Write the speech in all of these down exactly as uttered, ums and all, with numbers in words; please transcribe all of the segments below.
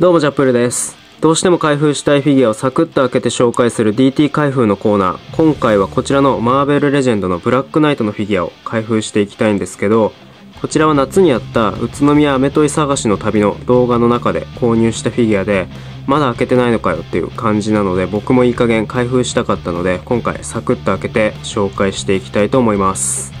どうもジャップルです。どうしても開封したいフィギュアをサクッと開けて紹介する ディーティー 開封のコーナー。今回はこちらのマーベルレジェンドのブラックナイトのフィギュアを開封していきたいんですけど、こちらは夏にやった宇都宮アメトイ探しの旅の動画の中で購入したフィギュアで、まだ開けてないのかよっていう感じなので、僕もいい加減開封したかったので、今回サクッと開けて紹介していきたいと思います。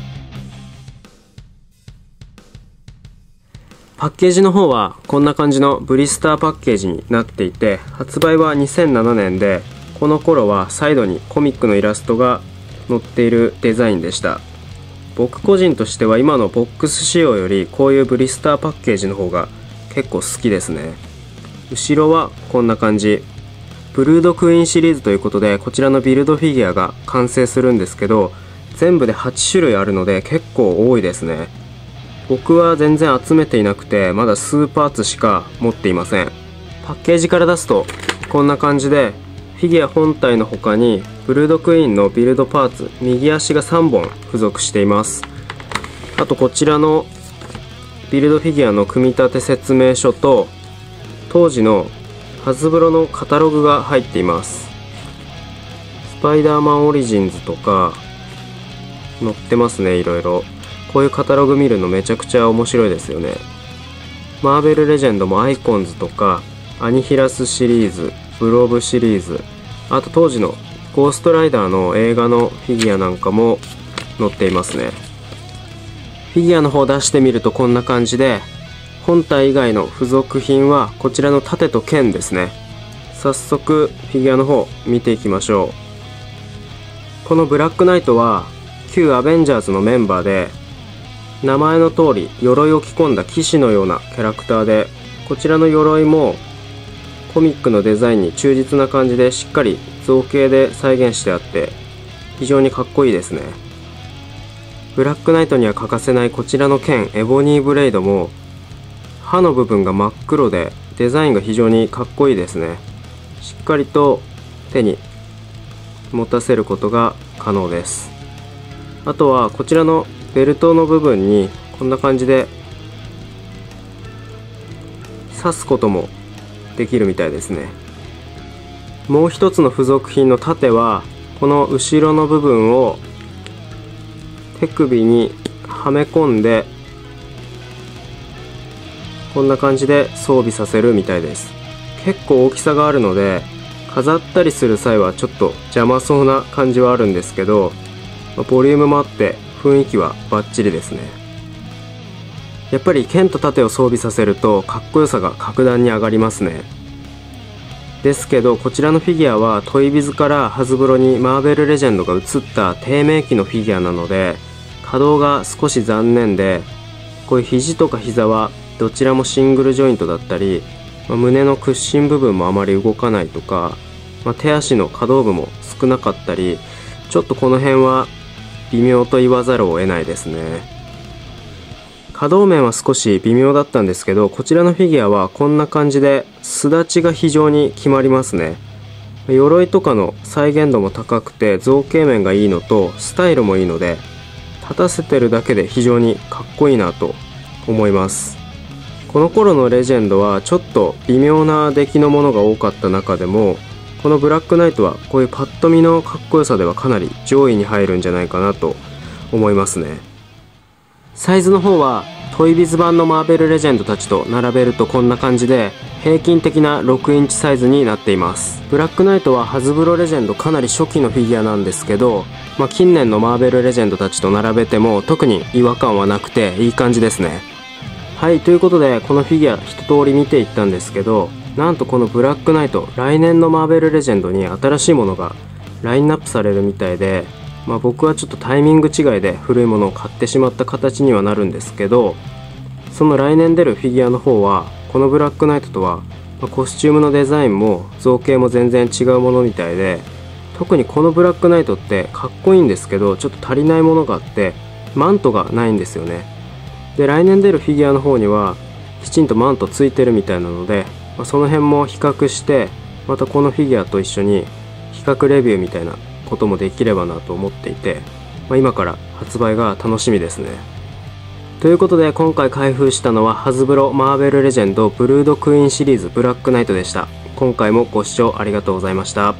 パッケージの方はこんな感じのブリスターパッケージになっていて、発売はにせんななねんで、この頃はサイドにコミックのイラストが載っているデザインでした。僕個人としては今のボックス仕様よりこういうブリスターパッケージの方が結構好きですね。後ろはこんな感じ。ブルードクイーンシリーズということで、こちらのビルドフィギュアが完成するんですけど、全部ではちしゅるいあるので結構多いですね。僕は全然集めていなくて、まだ数パーツしか持っていません。パッケージから出すとこんな感じで、フィギュア本体の他にブルードクイーンのビルドパーツ右足がさんぼん付属しています。あとこちらのビルドフィギュアの組み立て説明書と当時のハズブロのカタログが入っています。スパイダーマンオリジンズとか載ってますね。いろいろこういうカタログ見るのめちゃくちゃ面白いですよね。マーベルレジェンドもアイコンズとかアニヒラスシリーズ、ブローブシリーズ、あと当時のゴーストライダーの映画のフィギュアなんかも載っていますね。フィギュアの方出してみるとこんな感じで、本体以外の付属品はこちらの盾と剣ですね。早速フィギュアの方見ていきましょう。このブラックナイトは旧アベンジャーズのメンバーで、名前の通り鎧を着込んだ騎士のようなキャラクターで、こちらの鎧もコミックのデザインに忠実な感じでしっかり造形で再現してあって、非常にかっこいいですね。ブラックナイトには欠かせないこちらの剣エボニーブレイドも、刃の部分が真っ黒でデザインが非常にかっこいいですね。しっかりと手に持たせることが可能です。あとはこちらのベルトの部分にこんな感じで刺すこともできるみたいですね。もう一つの付属品の盾は、この後ろの部分を手首にはめ込んで、こんな感じで装備させるみたいです。結構大きさがあるので飾ったりする際はちょっと邪魔そうな感じはあるんですけど、ボリュームもあって雰囲気はバッチリですね。やっぱり剣と盾を装備させるとかっこよさが格段に上がりますね。ですけどこちらのフィギュアはトイビズからハズブロにマーベルレジェンドが移った低迷期のフィギュアなので、稼働が少し残念で、こういう肘とか膝はどちらもシングルジョイントだったり、まあ、胸の屈伸部分もあまり動かないとか、まあ、手足の可動部も少なかったり、ちょっとこの辺は微妙と言わざるを得ないですね。可動面は少し微妙だったんですけど、こちらのフィギュアはこんな感じで、巣立ちが非常に決まりますね。鎧とかの再現度も高くて、造形面がいいのとスタイルもいいので、立たせてるだけで非常にかっこいいなと思います。この頃のレジェンドはちょっと微妙な出来のものが多かった中でも、このブラックナイトはこういうパッと見のかっこよさではかなり上位に入るんじゃないかなと思いますね。サイズの方はトイビズ版のマーベルレジェンドたちと並べるとこんな感じで、平均的なろくインチサイズになっています。ブラックナイトはハズブロレジェンドかなり初期のフィギュアなんですけど、まあ、近年のマーベルレジェンドたちと並べても特に違和感はなくていい感じですね。はい、ということでこのフィギュア一通り見ていったんですけど、なんとこのブラックナイト、来年のマーベルレジェンドに新しいものがラインナップされるみたいで、まあ、僕はちょっとタイミング違いで古いものを買ってしまった形にはなるんですけど、その来年出るフィギュアの方はこのブラックナイトとは、まあ、コスチュームのデザインも造形も全然違うものみたいで、特にこのブラックナイトってかっこいいんですけど、ちょっと足りないものがあって、マントがないんですよね。で来年出るフィギュアの方にはきちんとマントついてるみたいなので、その辺も比較して、またこのフィギュアと一緒に比較レビューみたいなこともできればなと思っていて、まあ、今から発売が楽しみですね。ということで、今回開封したのはハズブロマーベルレジェンドブルードクイーンシリーズブラックナイトでした。今回もご視聴ありがとうございました。